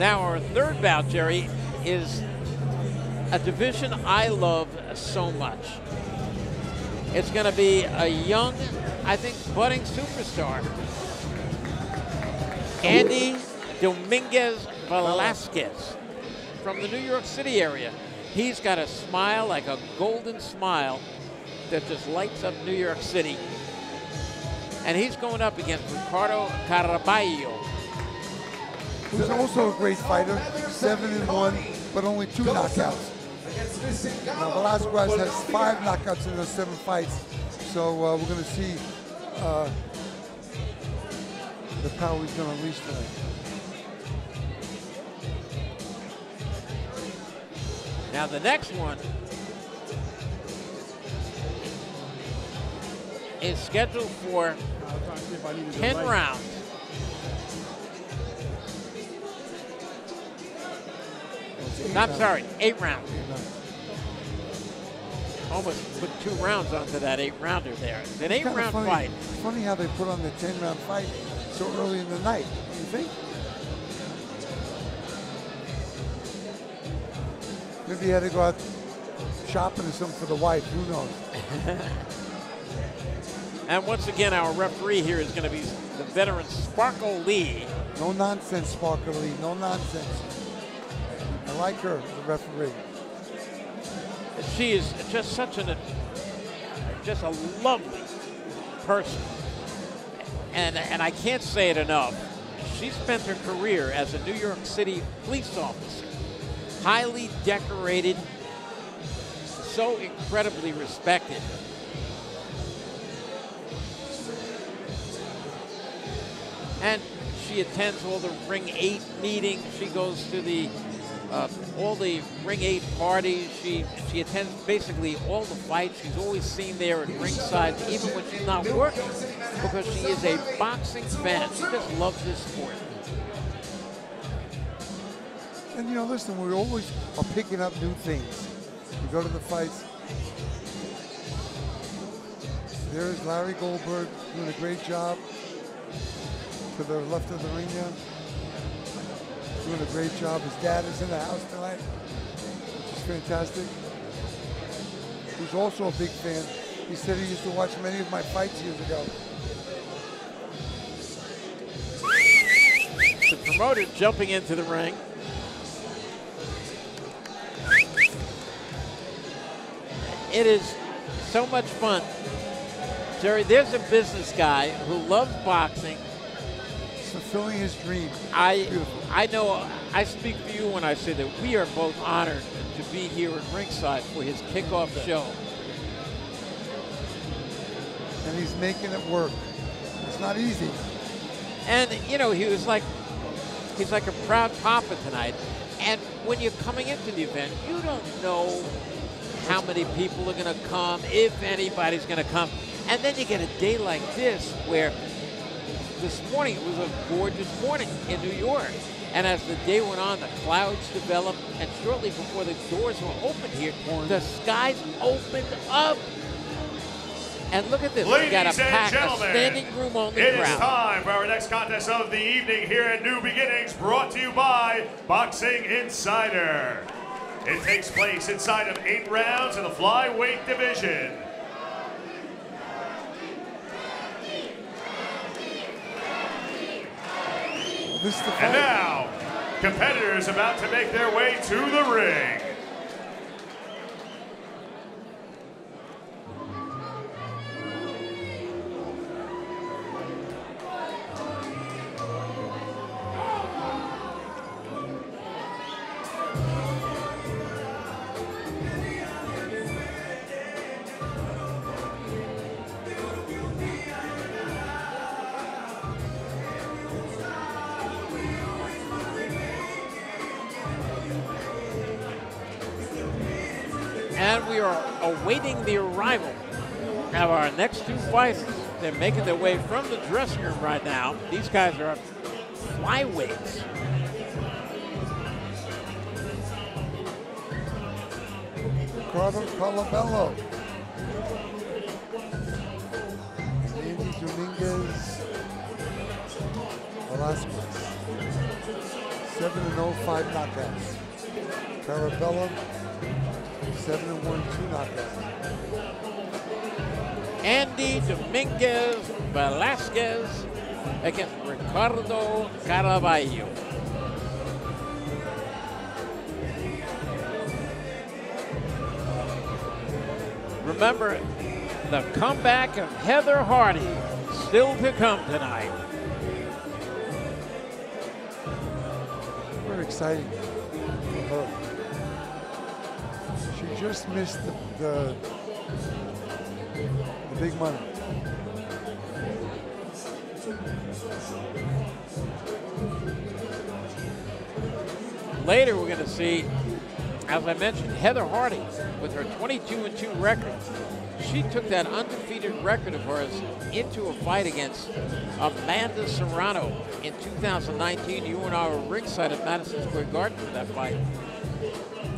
Now our third bout, Jerry, is a division I love so much. It's going to be a young, I think, budding superstar, Andy Dominguez Velasquez from the New York City area. He's got a smile like a golden smile that just lights up New York City. And he's going up against Ricardo Caraballo, who's also a great fighter, 7-1, but only 2 knockouts. Now, Velasquez has 5 knockouts in those 7 fights, so we're going to see the power he's going to unleash tonight. Now, the next one is scheduled for 10 rounds. No, I'm sorry, 8 rounds. Almost put 2 rounds onto that 8-rounder there. It's an 8-round fight. It's funny how they put on the 10-round fight so early in the night, don't you think? Maybe he had to go out shopping or something for the wife, who knows? And once again, our referee here is going to be the veteran Sparkle Lee. No nonsense, Sparkle Lee, no nonsense. I like her, the referee. She is just such a lovely person. And I can't say it enough. She spent her career as a New York City police officer, highly decorated, so incredibly respected. And she attends all the Ring 8 meetings. She goes to the all the Ring 8 parties. She attends basically all the fights. She's always seen there at ringside, even when she's not working, because she is a boxing fan. She just loves this sport. And you know, listen, we always are picking up new things. You go to the fights. There is Larry Goldberg doing a great job to the left of the ring now. Doing a great job. His dad is in the house tonight, which is fantastic. He's also a big fan. He said he used to watch many of my fights years ago. The promoter jumping into the ring. It is so much fun. Jerry, there's a business guy who loves boxing, fulfilling his dream. I know I speak for you when I say that we are both honored to be here at ringside for his kickoff show. And he's making it work. It's not easy. And you know, he was like, he's like a proud papa tonight. And when you're coming into the event, you don't know how many people are gonna come, if anybody's gonna come. And then you get a day like this where this morning, it was a gorgeous morning in New York. And as the day went on, the clouds developed. And shortly before the doors were opened here, the skies opened up. And look at this. Ladies, we got a packed standing room only crowd. It is time for our next contest of the evening here at New Beginnings, brought to you by Boxing Insider. It takes place inside of 8 rounds in the flyweight division. And now, competitors about to make their way to the ring. And we are awaiting the arrival of our next 2 fighters. They're making their way from the dressing room right now. These guys are flyweights. Ricardo Caraballo. Andy Dominguez Velasquez. 7-0, 5 knockouts. Caraballo, 7-1, 2 knockouts. Andy Dominguez Velasquez against Ricardo Caraballo. Remember, the comeback of Heather Hardy still to come tonight. We're excited for her. She just missed the big money. Later, we're going to see, as I mentioned, Heather Hardy with her 22-2 record. She took that undefeated record of hers into a fight against Amanda Serrano in 2019. You and I were ringside at Madison Square Garden for that fight.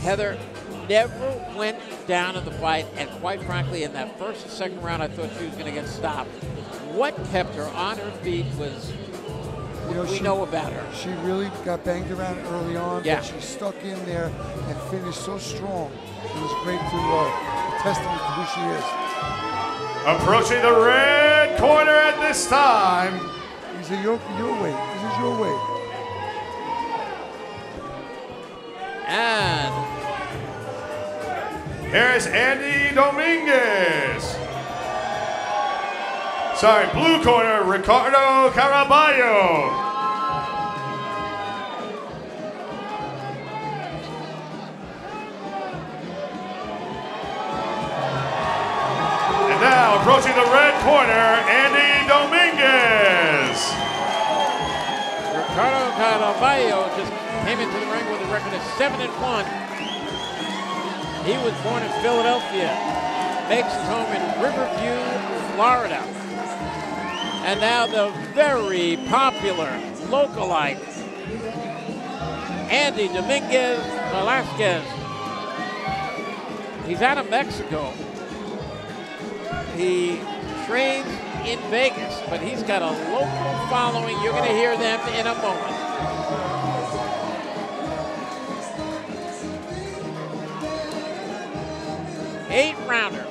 Heather never went down in the fight, and quite frankly, in that first and second round, I thought she was going to get stopped. What kept her on her feet was we know about her. She really got banged around early on, yeah, but she stuck in there and finished so strong. It was great to testament to who she is. Approaching the red corner at this time. He said, your way. This is your way. And here is Andy Dominguez. Sorry, blue corner, Ricardo Caraballo. And now approaching the red corner, Andy Dominguez. Ricardo Caraballo just came into the ring with a record of 7-1. He was born in Philadelphia, makes his home in Riverview, Florida. And now the very popular lookalike, Andy Dominguez Velasquez. He's out of Mexico. He trains in Vegas, but he's got a local following. You're gonna hear them in a moment. Eight-rounder.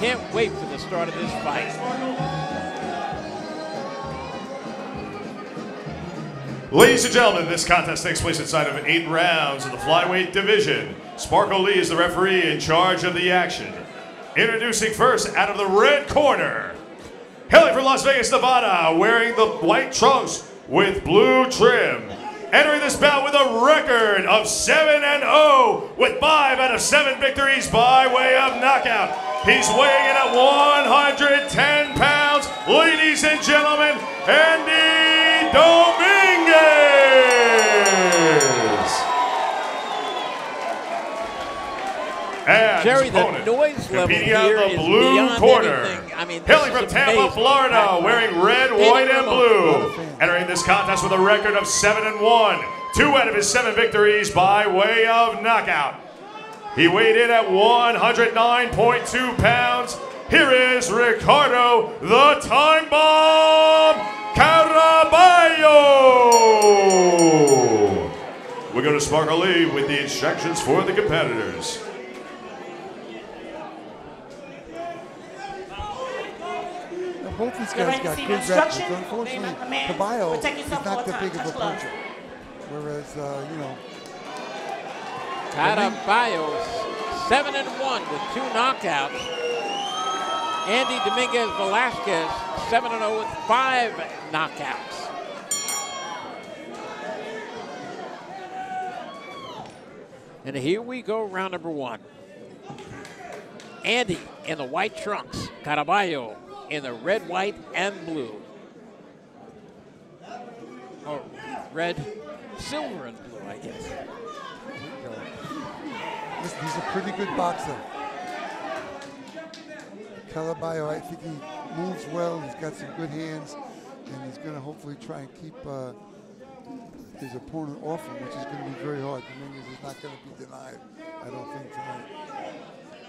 Can't wait for the start of this fight. Ladies and gentlemen, this contest takes place inside of 8 rounds in the flyweight division. Sparkle Lee is the referee in charge of the action. Introducing first, out of the red corner, hailing from Las Vegas, Nevada, wearing the white trunks with blue trim. Entering this bout with a record of 7-0 with 5 out of 7 victories by way of knockout. He's weighing in at 110 pounds. Ladies and gentlemen, Andy Dominguez. And Jerry, the noise level here is beyond anything. I mean, hailing from Tampa, Florida, wearing red, white, and blue. Entering this contest with a record of 7-1. 2 out of his 7 victories by way of knockout. He weighed in at 109.2 pounds. Here is Ricardo, the Time Bomb, Caraballo. We're going to Sparkle Lee with the instructions for the competitors. Both these guys got good records. Unfortunately, Caraballo is not that big of a puncher. Whereas, you know, Caraballo 7-1 with 2 knockouts. Andy Dominguez Velasquez 7-0 with 5 knockouts. And here we go, round number 1. Andy in the white trunks. Caraballo in the red, white, and blue. Or red, silver, and blue, I guess. He's a pretty good boxer. Caraballo, I think he moves well. He's got some good hands. And he's going to hopefully try and keep his opponent off him, which is going to be very hard. Dominguez is not going to be denied, I don't think, tonight.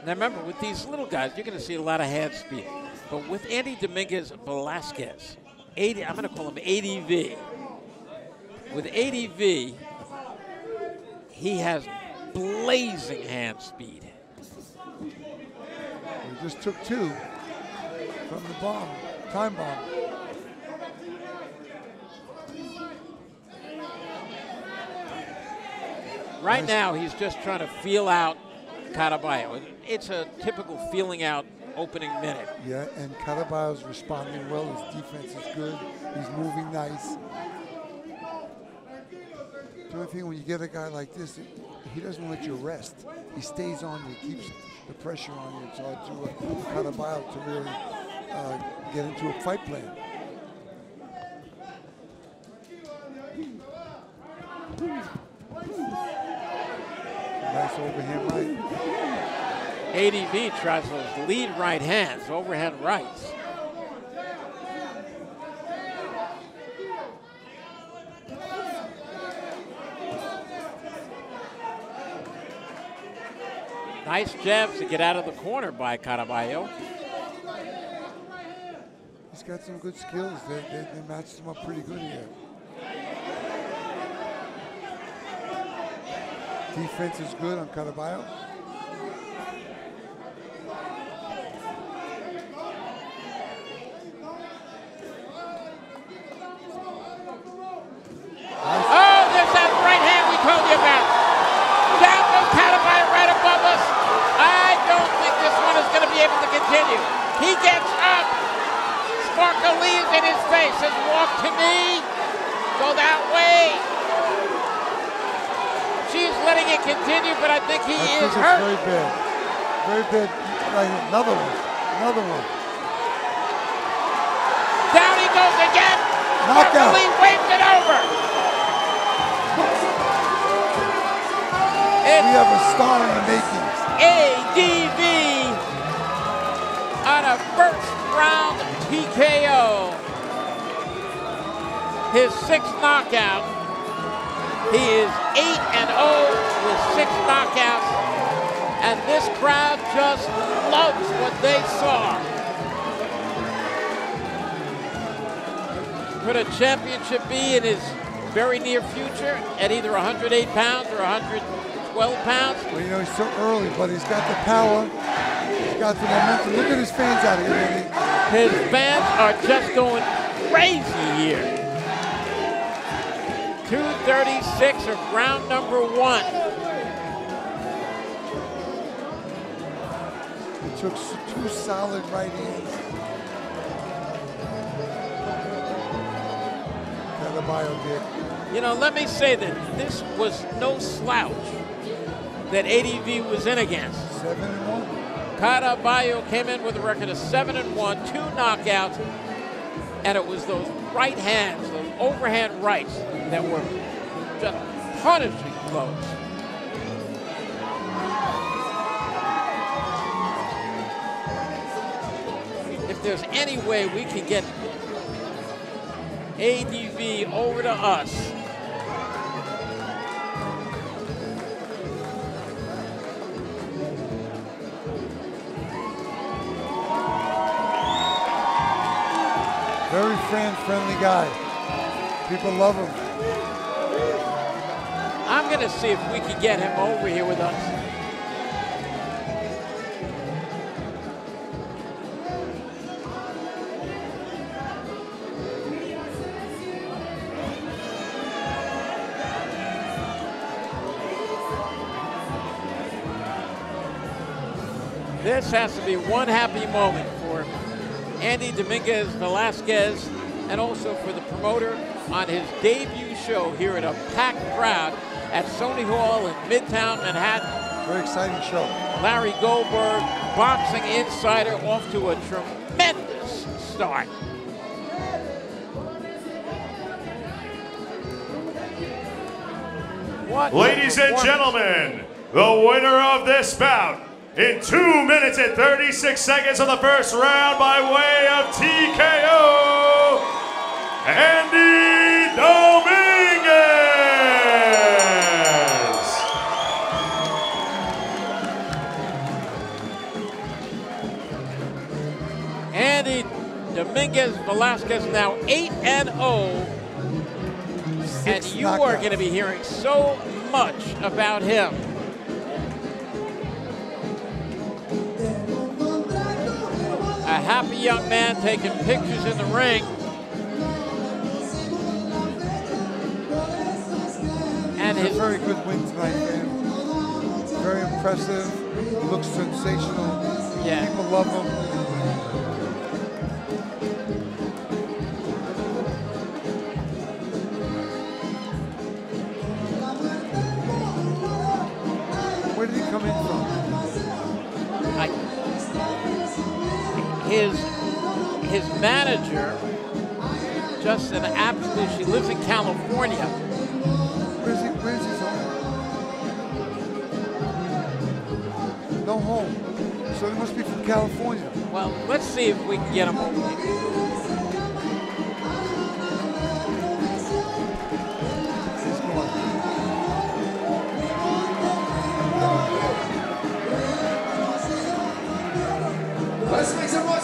Now remember, with these little guys, you're going to see a lot of hand speed. But with Andy Dominguez Velasquez, I'm going to call him ADV. With ADV, he has blazing hand speed. He just took two from the bomb, time bomb. Right now, he's just trying to feel out Caraballo. It's a typical feeling out opening minute. Yeah, and Caraballo's responding well. His defense is good. He's moving nice. The other thing, when you get a guy like this, he doesn't let you rest. He stays on you, keeps the pressure on you. It's hard to Caraballo to really get into a fight plan. Nice overhand right. ADV tries those lead right hands, overhand rights. Nice jabs to get out of the corner by Caraballo. He's got some good skills. They matched him up pretty good here. Defense is good on Caraballo. He gets up. Sparkle Lee is in his face. Says, walk to me. Go that way. She's letting it continue, but I think he is hurt. Very bad. Very bad. Another one. Another one. Down he goes again. Knockout. Sparkle Lee waves it over. We have a star in the making. ADV. On a first round TKO, his sixth knockout. He is 8-0 with 6 knockouts, and this crowd just loves what they saw. Could a championship be in his very near future at either 108 pounds or 112 pounds? Well, you know, he's so early, but he's got the power. Got the momentum. Look at his fans out here, Andy. His fans are just going crazy here. 2:36 of round number 1. He took 2 solid right hands. Caraballo did. You know, let me say that this was no slouch that ADV was in against. 7-1. Caraballo came in with a record of 7-1, 2 knockouts, and it was those right hands, those overhand rights that were just punishing blows. If there's any way we can get ADV over to us, very fan-friendly guy. People love him. I'm gonna see if we can get him over here with us. This has to be one happy moment for him. Andy Dominguez Velasquez, and also for the promoter on his debut show here at a packed crowd at Sony Hall in Midtown Manhattan. Very exciting show. Larry Goldberg, Boxing Insider, off to a tremendous start. Ladies and gentlemen, the winner of this bout, in 2 minutes and 36 seconds of the first round by way of TKO, Andy Dominguez! Andy Dominguez Velasquez now 8-0. And you are going to be hearing so much about him. A happy young man taking pictures in the ring. And his very good win tonight, man. Very impressive. He looks sensational. Yeah. People love him. His manager, just an absolute, she lives in California. Where's his home? No home. So he must be from California. Well, let's see if we can get him over here. Let's make some noise.